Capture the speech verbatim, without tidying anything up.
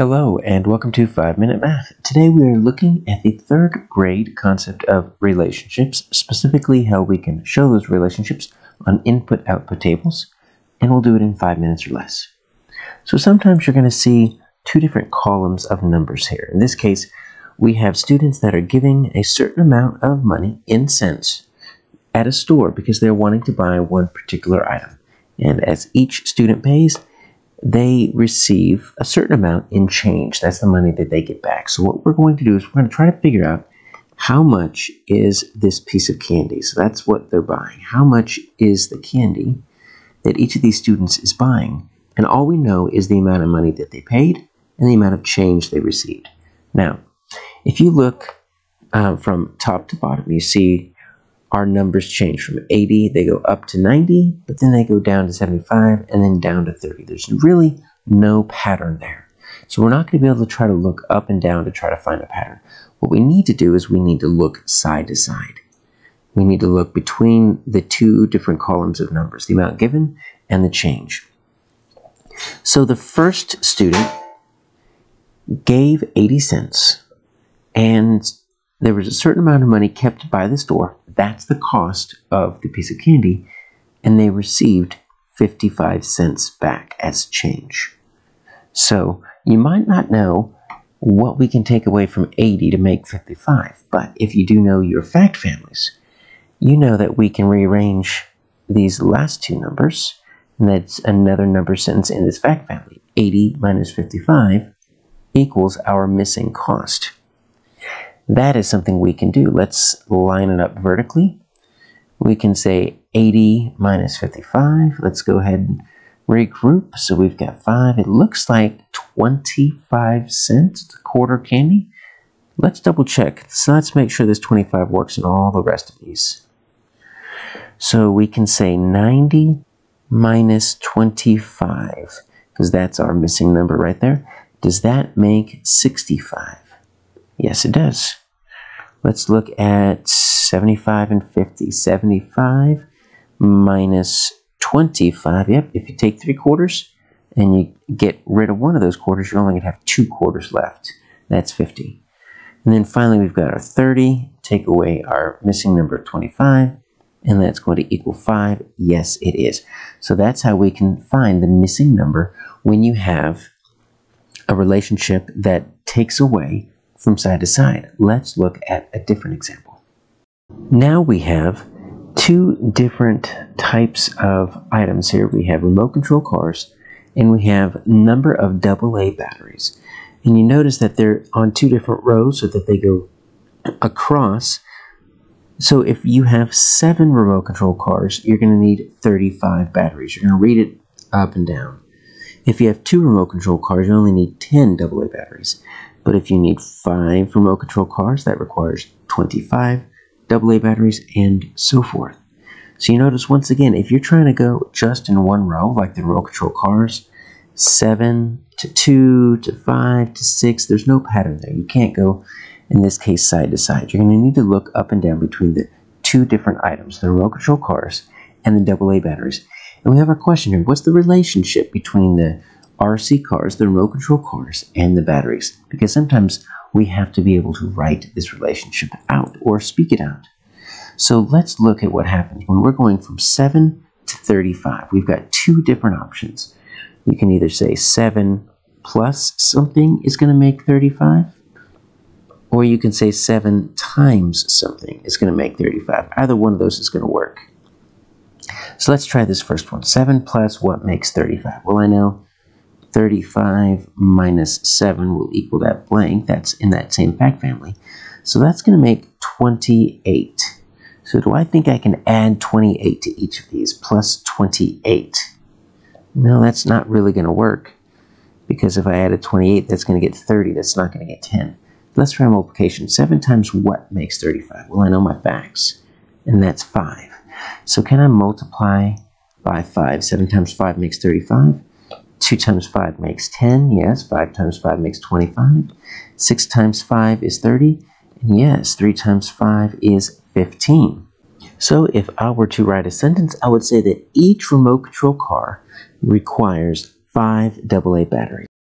Hello and welcome to five minute math. Today we are looking at the third grade concept of relationships, specifically how we can show those relationships on input-output tables, and we'll do it in five minutes or less. So sometimes you're going to see two different columns of numbers here. In this case, we have students that are giving a certain amount of money in cents at a store because they're wanting to buy one particular item. And as each student pays, they receive a certain amount in change. That's the money that they get back. So what we're going to do is we're going to try to figure out how much is this piece of candy. So that's what they're buying. How much is the candy that each of these students is buying? And all we know is the amount of money that they paid and the amount of change they received. Now, if you look um, from top to bottom, you see our numbers change from eighty, they go up to ninety, but then they go down to seventy-five and then down to thirty. There's really no pattern there. So we're not going to be able to try to look up and down to try to find a pattern. What we need to do is we need to look side to side. We need to look between the two different columns of numbers, the amount given and the change. So the first student gave eighty cents and there was a certain amount of money kept by the store. That's the cost of the piece of candy, and they received fifty-five cents back as change. So you might not know what we can take away from eighty to make fifty-five, but if you do know your fact families, you know that we can rearrange these last two numbers, and that's another number sentence in this fact family. eighty minus fifty-five equals our missing cost. That is something we can do. Let's line it up vertically. We can say eighty minus fifty-five. Let's go ahead and regroup. So we've got five. It looks like twenty-five cents, the quarter candy. Let's double check. So let's make sure this twenty-five works in all the rest of these. So we can say ninety minus twenty-five, because that's our missing number right there. Does that make sixty-five? Yes, it does. Let's look at seventy-five and fifty. seventy-five minus twenty-five. Yep, if you take three quarters and you get rid of one of those quarters, you're only going to have two quarters left. That's fifty. And then finally, we've got our thirty. Take away our missing number of twenty-five, and that's going to equal five. Yes, it is. So that's how we can find the missing number when you have a relationship that takes away from side to side. Let's look at a different example. Now we have two different types of items here. We have remote control cars and we have number of double A batteries. And you notice that they're on two different rows so that they go across. So if you have seven remote control cars, you're going to need thirty-five batteries. You're going to read it up and down. If you have two remote control cars, you only need ten double A batteries. But if you need five remote control cars, that requires twenty-five double A batteries and so forth. So you notice once again, if you're trying to go just in one row, like the remote control cars, seven to two to five to six, there's no pattern there. You can't go, in this case, side to side. You're going to need to look up and down between the two different items, the remote control cars and the double A batteries. And we have our question here. What's the relationship between the R C cars, the remote control cars, and the batteries? Because sometimes we have to be able to write this relationship out or speak it out. So let's look at what happens when we're going from seven to thirty-five. We've got two different options. We can either say seven plus something is going to make thirty-five, or you can say seven times something is going to make thirty-five. Either one of those is going to work. So let's try this first one. seven plus what makes thirty-five? Well, I know thirty-five minus seven will equal that blank. That's in that same fact family. So that's going to make twenty-eight. So do I think I can add twenty-eight to each of these plus twenty-eight? No, that's not really going to work, because if I added twenty-eight, that's going to get thirty. That's not going to get ten. Let's try multiplication. seven times what makes thirty-five? Well, I know my facts, and that's five. So can I multiply by five? seven times five makes thirty-five. two times five makes ten, yes. five times five makes twenty-five. six times five is thirty, and yes, three times five is fifteen. So if I were to write a sentence, I would say that each remote control car requires five double A batteries.